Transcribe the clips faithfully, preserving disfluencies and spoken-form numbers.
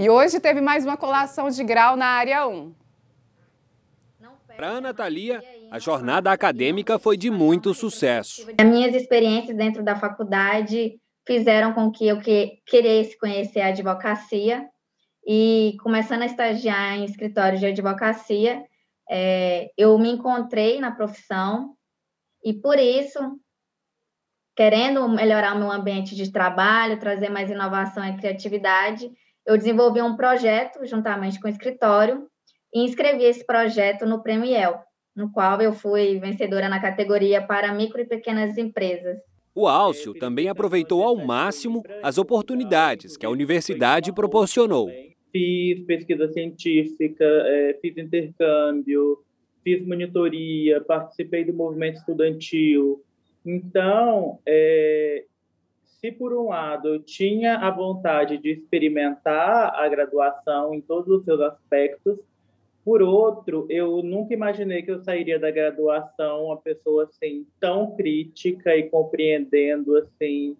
E hoje teve mais uma colação de grau na área um. Para Ana Thalia, a jornada acadêmica foi de muito sucesso. As minhas experiências dentro da faculdade fizeram com que eu queresse conhecer a advocacia. E começando a estagiar em escritório de advocacia, é, eu me encontrei na profissão e, por isso, querendo melhorar o meu ambiente de trabalho, trazer mais inovação e criatividade, eu desenvolvi um projeto juntamente com o escritório e inscrevi esse projeto no Prêmio I E L, no qual eu fui vencedora na categoria para micro e pequenas empresas. O Alcílio também aproveitou ao máximo as oportunidades que a universidade proporcionou. Fiz pesquisa científica, fiz intercâmbio, fiz monitoria, participei do movimento estudantil. Então, é, se por um lado eu tinha a vontade de experimentar a graduação em todos os seus aspectos, por outro, eu nunca imaginei que eu sairia da graduação uma pessoa assim tão crítica e compreendendo assim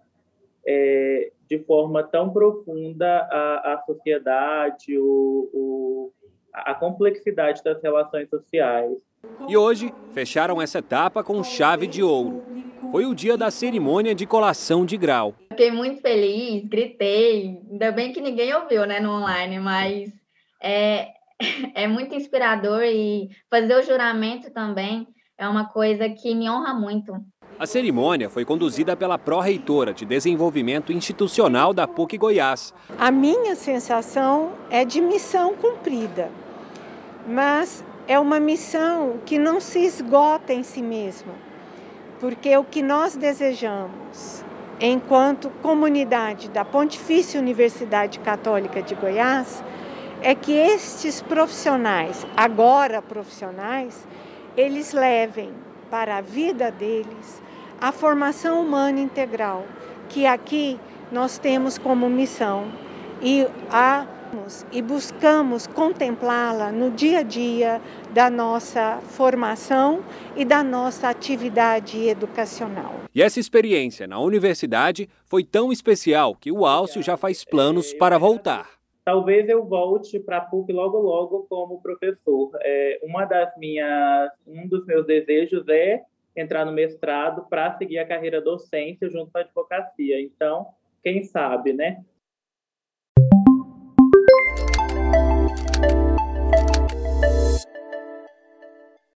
é, de forma tão profunda a, a sociedade, o, o, a complexidade das relações sociais. E hoje fecharam essa etapa com chave de ouro. Foi o dia da cerimônia de colação de grau. Fiquei muito feliz, gritei. Ainda bem que ninguém ouviu, né, no online, mas é, é muito inspirador e fazer o juramento também é uma coisa que me honra muito. A cerimônia foi conduzida pela pró-reitora de Desenvolvimento Institucional da P U C Goiás. A minha sensação é de missão cumprida, mas é uma missão que não se esgota em si mesma, porque o que nós desejamos, enquanto comunidade da Pontifícia Universidade Católica de Goiás, é que estes profissionais, agora profissionais, eles levem para a vida deles a formação humana integral, que aqui nós temos como missão e a e buscamos contemplá-la no dia a dia da nossa formação e da nossa atividade educacional. E essa experiência na universidade foi tão especial que o Alcílio já faz planos para voltar. Talvez eu volte para a P U C logo logo como professor. É, uma das minhas, um dos meus desejos é entrar no mestrado para seguir a carreira docente junto com a advocacia. Então, quem sabe, né?